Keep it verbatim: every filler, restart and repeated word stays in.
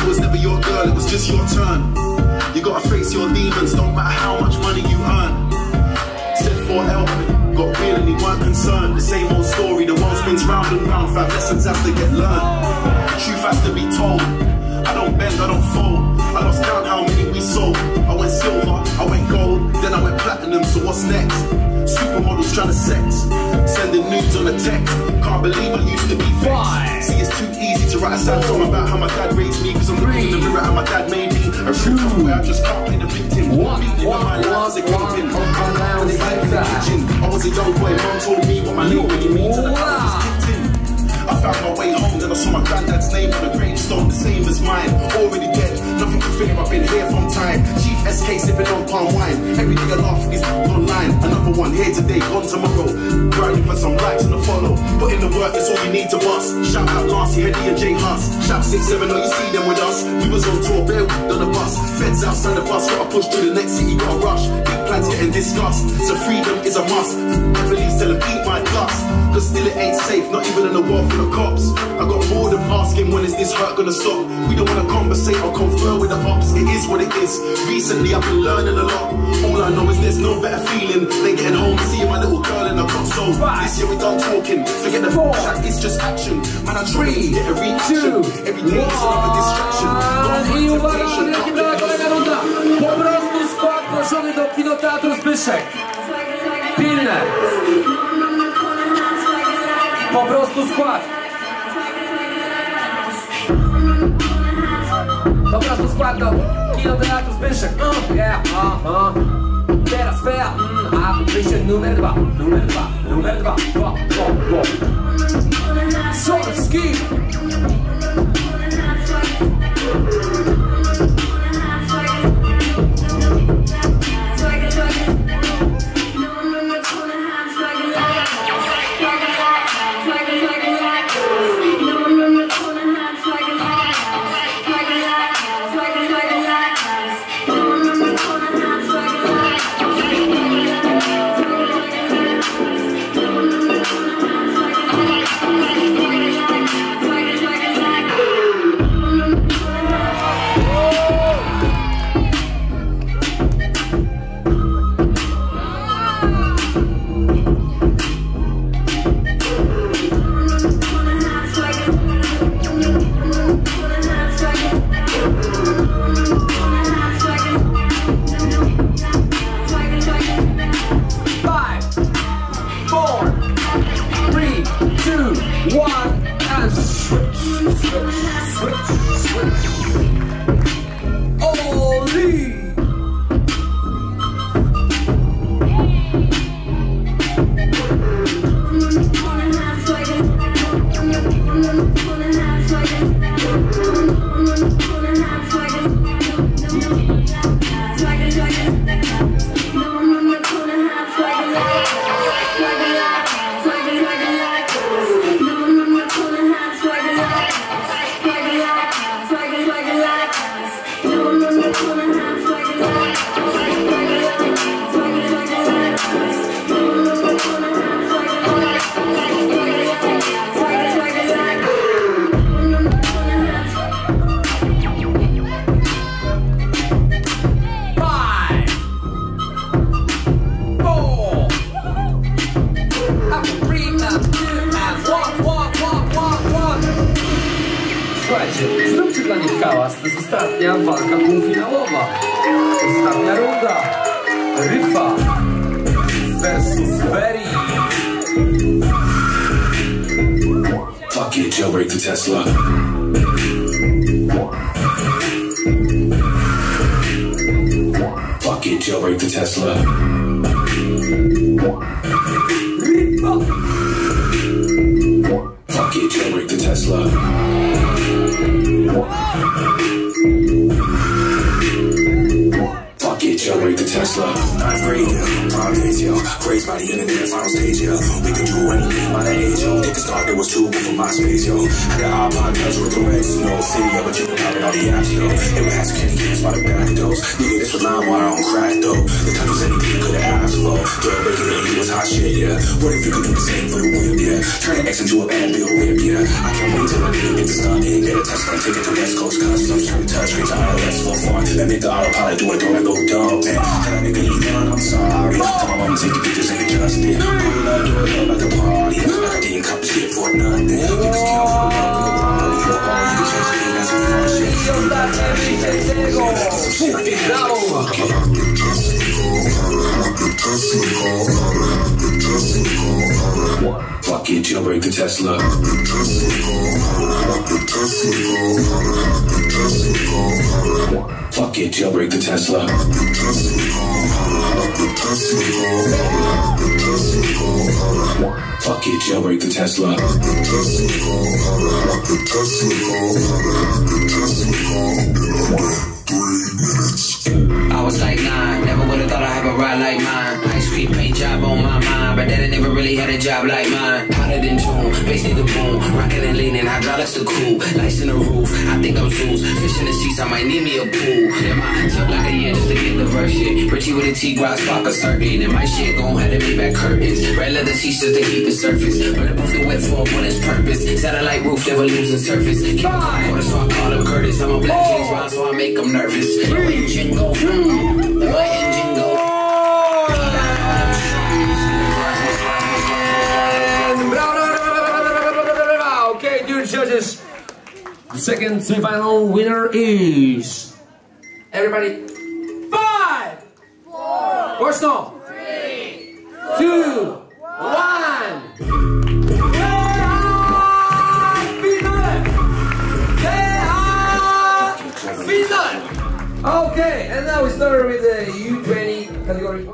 She was never your girl, it was just your turn. You gotta face your demons, don't matter how much money you earn. Said for help, got real and he weren't concerned. The same old story, the world spins round and round. Five lessons have to get learned. Truth has to be told. I don't bend, I don't fold. I lost count how many we sold. I went silver, I went gold, then I went platinum, so what's next? Supermodels trying to sex, sending nudes on a text. Can't believe I used to be vexed. See, it's too easy to write a sad song about how my dad raised me, cause I'm looking in the mirror how my dad made me. A true couple where I just can't play the victim. What? Meaning of my life is a victim. I was a young boy, mom told me what my name really means, and I just kicked in. I found my way home, then I saw my granddad's name on a gravestone, the same as mine. Already dead, nothing to fear, I've been here from time. Chief S K sipping on palm wine. Everything I laugh is online. Another one here today, gone tomorrow. Grinding for some likes and a follow. Put in the work, that's all you need to bust. Shout out Lancy, Headley and Jay Huss. Shout six seven, oh you see them with us. We was on tour, bare on the bus. Feds outside the bus, gotta push through the next city, gotta rush. Big plans getting discussed, so freedom is a must. Police tell them eat my guts, cause still it ain't safe, not even in the world. The cops. I got bored of asking when is this hurt gonna stop. We don't wanna conversate or confer with the ops. It is what it is. Recently I've been learning a lot. All I know is there's no better feeling than getting home, seeing my little girl in a cop. So this year we done talking. Forget the bullshit, it's just action. Man, I three, get a reaction. Every day is another distraction. I uwaga, oryginalna kolejna runda. Po prostu skład proszony do Kinoteatru Zbyszek. Pilne. Po prostu skład. Po prostu skład do Kinoteatru Zbyszek. Uh, yeah, uh, uh. Teraz fea, mm, a wyjście numer dwa, numer dwa, numer dwa, dwa, dwa, dwa. Zolski. To jest ostatnia walka półfinałowa. Ostatnia runda. Ryfa versus Ri. Fuck it, jailbreak the Tesla. Fuck it, jailbreak the Tesla. Ryfa. Fuck it, jailbreak the Tesla. Wow. slow, not afraid, yeah. Problem is, yo, crazed by the internet, final stage, yo. We can do anything by that age, yo. Think it's thought there was two from my space, yo. I got iPod touch with the Reds, no city, yo, but you can pop it all the apps, yo. It would have skinny kids by the back doors. Nigga, this was line water on crack, though. The time was anything could have asked for. Girl, breaking it, you was hot shit, yeah. What if you could do the same for the whip, yeah? Turn an X into a bad bill whip, yeah. I can't wait till I can get the stuff in. Get a touch, take it to West Coast, cause I'm trying to touch, cause I don't rest for fun. Let me the autopilot do it, don't let go dumb, man. Tell that nigga you done, I'm sorry. Tell my mama, take the pictures, ain't just it. Pull up, do it up like a party. Like I didn't cop shit for nothing. Niggas can't pull up, nobody. All you can change is that's some fun shit. You got that shit, that's it, go. Fuck it, fuck it. I could just go, I could just go, I could just go. What? Fuck it, jailbreak the Tesla. I could just go, I could just go, I could just go. What? Fuck it, jailbreak the Tesla. I could just go, I could just go, I could just go. Fuck it, jailbreak the Tesla. I could just go, I could just go, I could just go. In under three minutes. I was like nine, never would've thought I'd have a ride like mine. Ice cream paint job on my mind, but then I never really had a job like mine. Hotter than June, bass need the boom, rockin' and leanin', hydraulics the cool, lights in the roof, I think I'm Zeus. Fish in the seats, I might need me a pool. Damn, I took like a year just to get the verse shit. Richie with a T-Grock, spark a certain. And my shit gon' have to be back curtains. Red leather t-shirts to keep the surface. But the buffet wet for up on its purpose. Satellite roof, never losing surface. Keep on order, so I call him Curtis. I'm a black James Bond, so I make him nervous. The engine go, the engine go. Okay, dude, judges. The second semi-final winner is... Everybody, five, four, or snow, three, two, one. Okay, and now we start with the U twenty category.